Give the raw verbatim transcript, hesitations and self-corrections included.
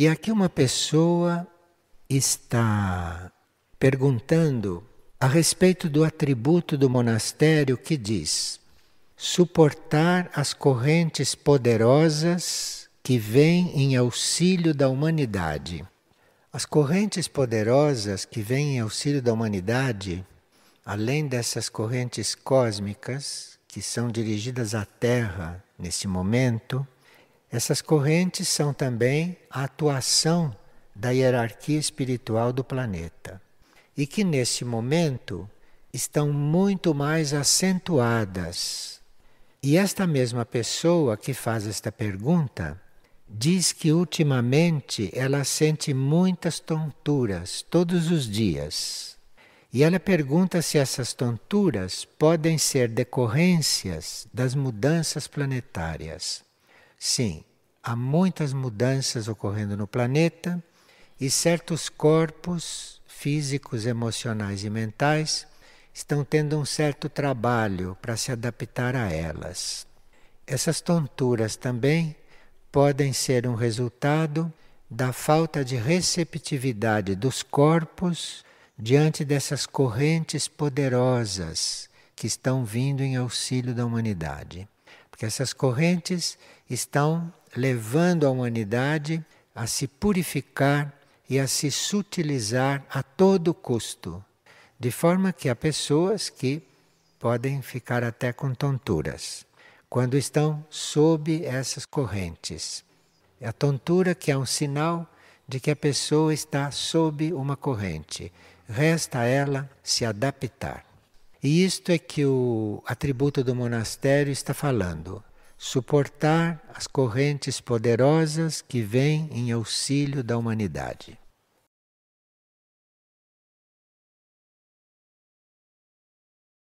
E aqui uma pessoa está perguntando a respeito do atributo do monastério que diz suportar as correntes poderosas que vêm em auxílio da humanidade. As correntes poderosas que vêm em auxílio da humanidade, além dessas correntes cósmicas que são dirigidas à Terra nesse momento, essas correntes são também a atuação da hierarquia espiritual do planeta. E que nesse momento estão muito mais acentuadas. E esta mesma pessoa que faz esta pergunta diz que ultimamente ela sente muitas tonturas todos os dias. E ela pergunta se essas tonturas podem ser decorrências das mudanças planetárias. Sim, há muitas mudanças ocorrendo no planeta e certos corpos físicos, emocionais e mentais, estão tendo um certo trabalho para se adaptar a elas. Essas tonturas também podem ser um resultado da falta de receptividade dos corpos diante dessas correntes poderosas que estão vindo em auxílio da humanidade. Porque essas correntes estão levando a humanidade a se purificar e a se sutilizar a todo custo, de forma que há pessoas que podem ficar até com tonturas, quando estão sob essas correntes. A tontura que é um sinal de que a pessoa está sob uma corrente, resta a ela se adaptar. E isto é que o atributo do monastério está falando, suportar as correntes poderosas que vêm em auxílio da humanidade.